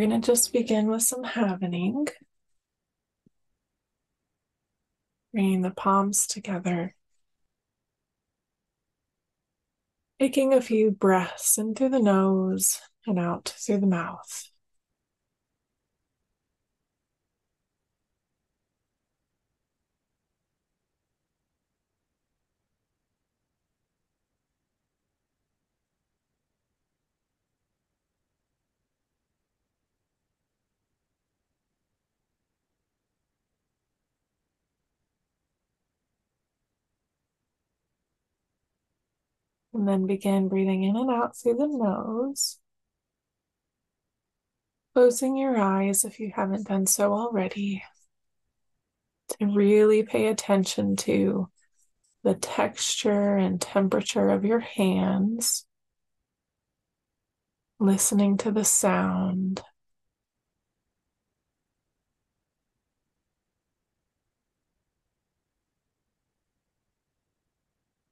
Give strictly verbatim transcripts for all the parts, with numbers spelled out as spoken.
we're going to just begin with some havening. Bringing the palms together. Taking a few breaths in through the nose and out through the mouth. And then begin breathing in and out through the nose. Closing your eyes if you haven't done so already. To really pay attention to the texture and temperature of your hands. Listening to the sound.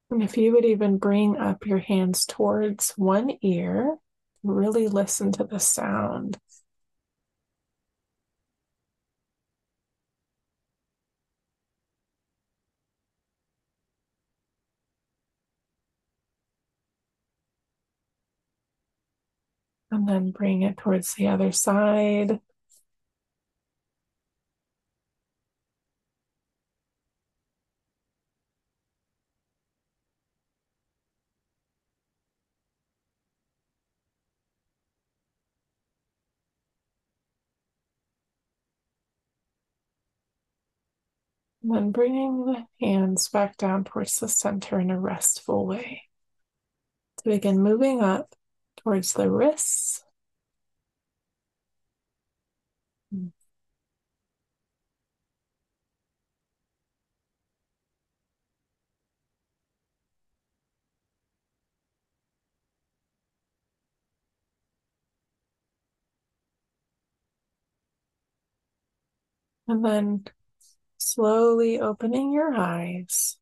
And if you would even bring up your hands towards one ear, really listen to the sound. And then bring it towards the other side. And then bringing the hands back down towards the center in a restful way. To begin moving up towards the wrists. And then slowly opening your eyes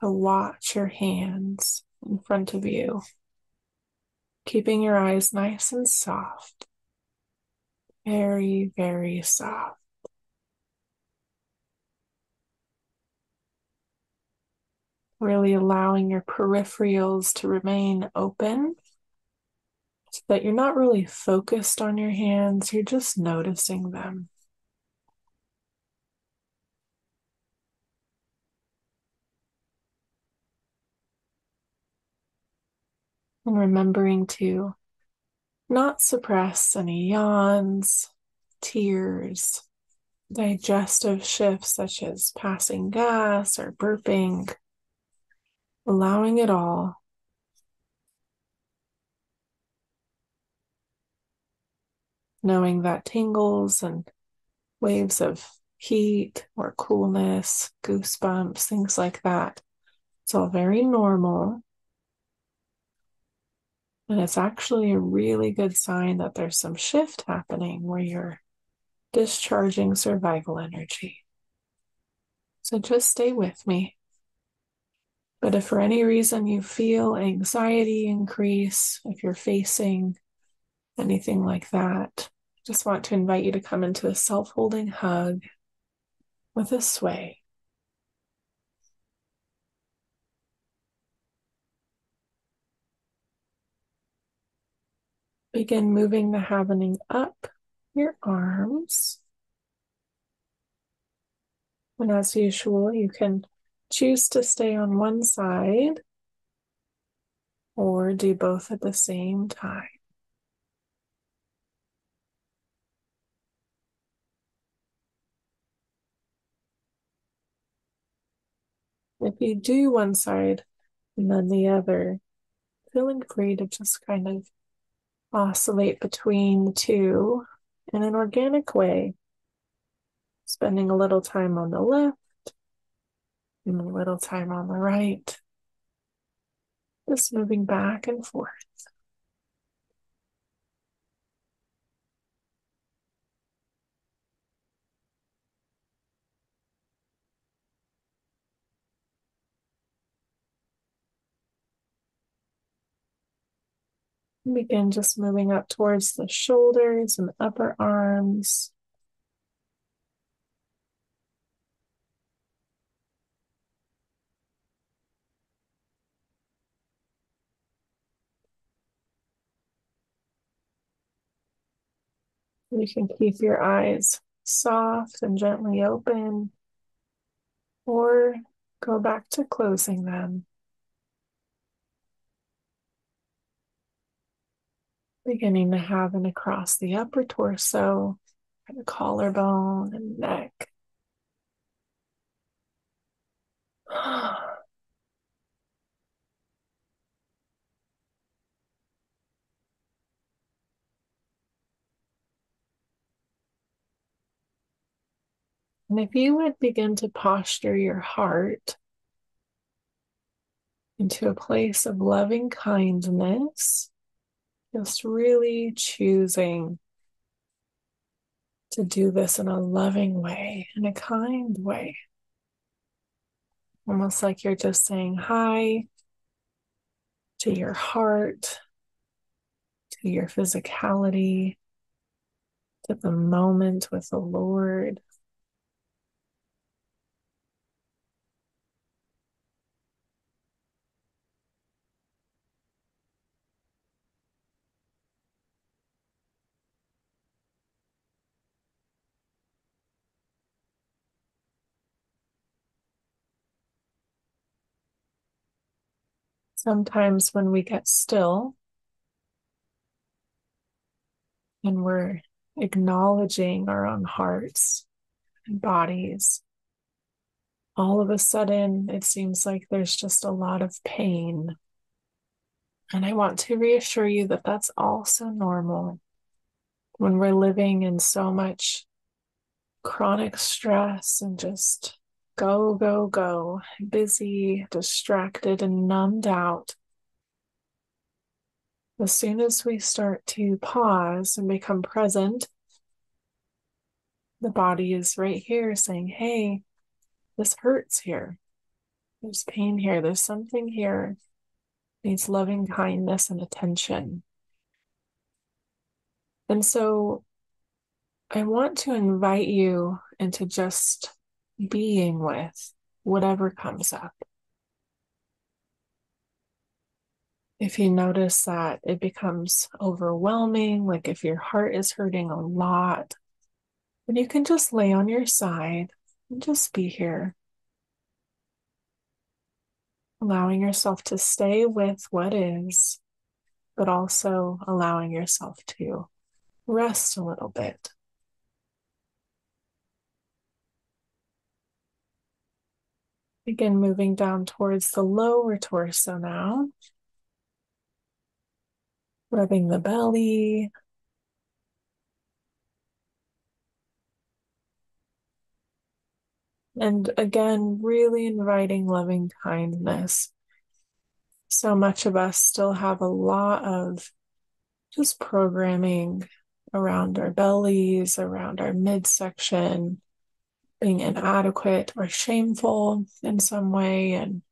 to watch your hands in front of you, keeping your eyes nice and soft, very, very soft. Really allowing your peripherals to remain open so that you're not really focused on your hands, you're just noticing them. And remembering to not suppress any yawns, tears, digestive shifts such as passing gas or burping, allowing it all. Knowing that tingles and waves of heat or coolness, goosebumps, things like that, it's all very normal. And it's actually a really good sign that there's some shift happening where you're discharging survival energy. So just stay with me. But if for any reason you feel anxiety increase, if you're facing anything like that, I just want to invite you to come into a self-holding hug with a sway. Begin moving the havening up your arms. And as usual, you can choose to stay on one side or do both at the same time. If you do one side and then the other, feeling free to just kind of oscillate between the two in an organic way, spending a little time on the left and a little time on the right, just moving back and forth. Begin just moving up towards the shoulders and upper arms. You can keep your eyes soft and gently open, or go back to closing them. Beginning to haven across the upper torso, the collarbone and neck. And if you would begin to posture your heart into a place of loving kindness, just really choosing to do this in a loving way, in a kind way. Almost like you're just saying hi to your heart, to your physicality, to the moment with the Lord. Sometimes when we get still and we're acknowledging our own hearts and bodies, all of a sudden it seems like there's just a lot of pain. And I want to reassure you that that's also normal. When we're living in so much chronic stress and just Go, go, go, busy, distracted, and numbed out. As soon as we start to pause and become present, the body is right here saying, hey, this hurts here. There's pain here. There's something here. It needs loving kindness and attention. And so I want to invite you into just being with whatever comes up. If you notice that it becomes overwhelming, like if your heart is hurting a lot, then you can just lay on your side and just be here, allowing yourself to stay with what is, but also allowing yourself to rest a little bit. Begin moving down towards the lower torso now, rubbing the belly, and again, really inviting loving kindness. So much of us still have a lot of just programming around our bellies, around our midsection, being inadequate or shameful in some way. And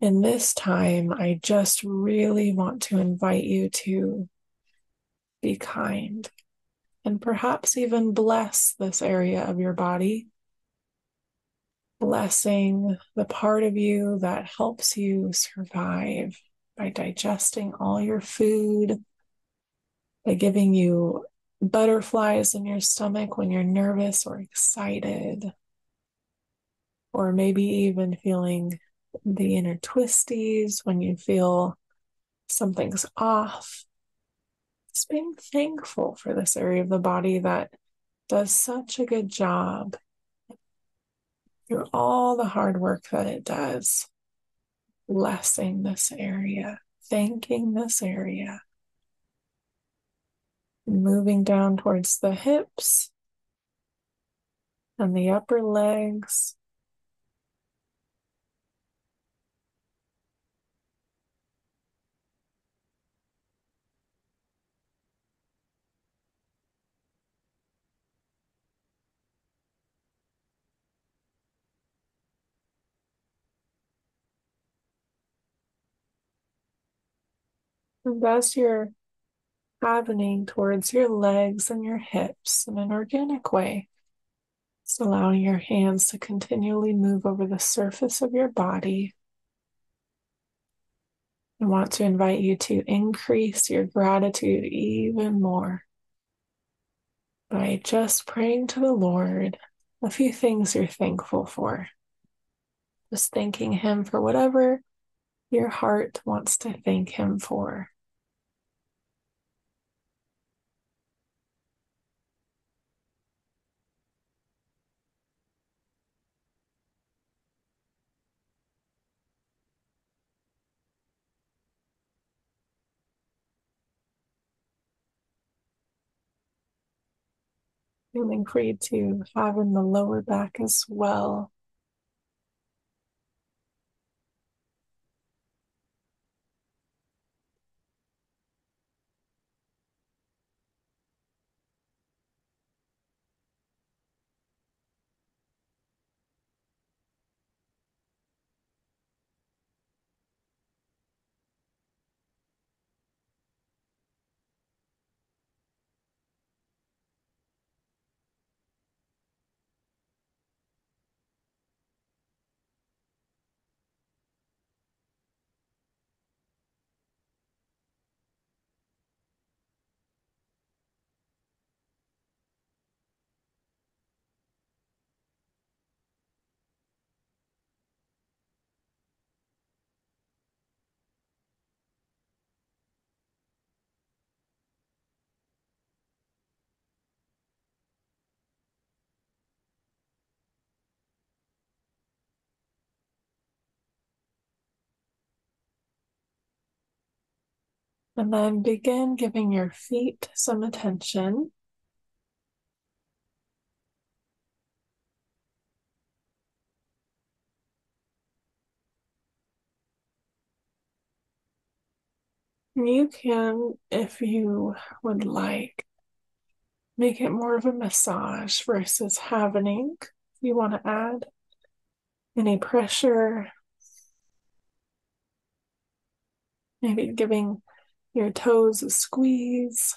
in this time, I just really want to invite you to be kind and perhaps even bless this area of your body, blessing the part of you that helps you survive by digesting all your food, by giving you butterflies in your stomach when you're nervous or excited, or maybe even feeling the inner twisties when you feel something's off. Just being thankful for this area of the body that does such a good job through all the hard work that it does, blessing this area, thanking this area. Moving down towards the hips and the upper legs. Invest your havening towards your legs and your hips in an organic way. It's allowing your hands to continually move over the surface of your body. I want to invite you to increase your gratitude even more by just praying to the Lord a few things you're thankful for. Just thanking Him for whatever your heart wants to thank Him for. Feeling free to haven the lower back as well. And then begin giving your feet some attention. You can, if you would like, make it more of a massage versus havening. If you want to add any pressure, maybe giving your toes a squeeze.